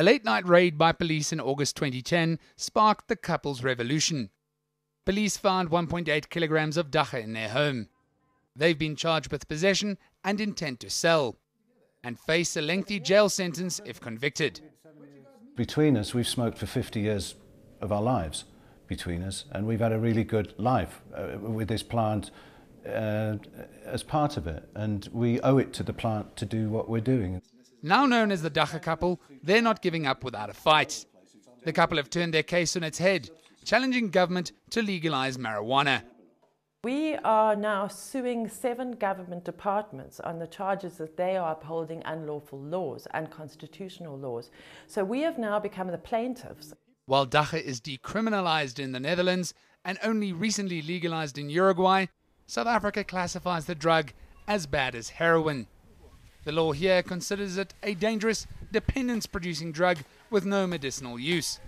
A late-night raid by police in August 2010 sparked the couple's revolution. Police found 1.8 kilograms of dagga in their home. They've been charged with possession and intent to sell, and face a lengthy jail sentence if convicted. Between us, we've smoked for 50 years of our lives, between us, and we've had a really good life with this plant as part of it, and we owe it to the plant to do what we're doing. Now known as the Dagga couple, they're not giving up without a fight. The couple have turned their case on its head, challenging government to legalise marijuana. We are now suing 7 government departments on the charges that they are upholding unlawful laws, unconstitutional laws. So we have now become the plaintiffs. While dagga is decriminalised in the Netherlands and only recently legalised in Uruguay, South Africa classifies the drug as bad as heroin. The law here considers it a dangerous, dependence-producing drug with no medicinal use.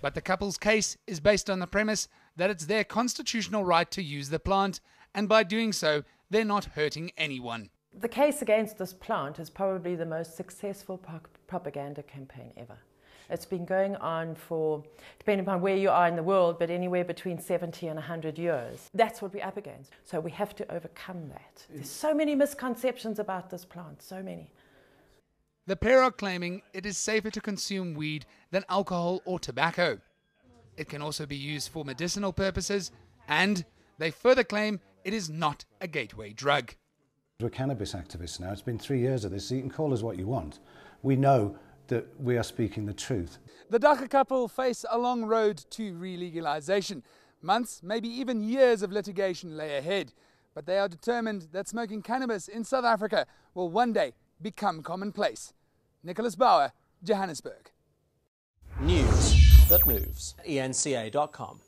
But the couple's case is based on the premise that it's their constitutional right to use the plant, and by doing so, they're not hurting anyone. The case against this plant is probably the most successful propaganda campaign ever. It's been going on for, depending upon where you are in the world, but anywhere between 70 and 100 years. That's what we're up against. So we have to overcome that. There's so many misconceptions about this plant, so many. The pair are claiming it is safer to consume weed than alcohol or tobacco. It can also be used for medicinal purposes, and they further claim it is not a gateway drug. We're cannabis activists now. It's been 3 years of this, so you can call us what you want. We know that we are speaking the truth. The Dagga couple face a long road to re-legalisation. Months, maybe even years of litigation lay ahead, but they are determined that smoking cannabis in South Africa will one day become commonplace. Nicholas Bauer, Johannesburg. News that moves. ENCA.com.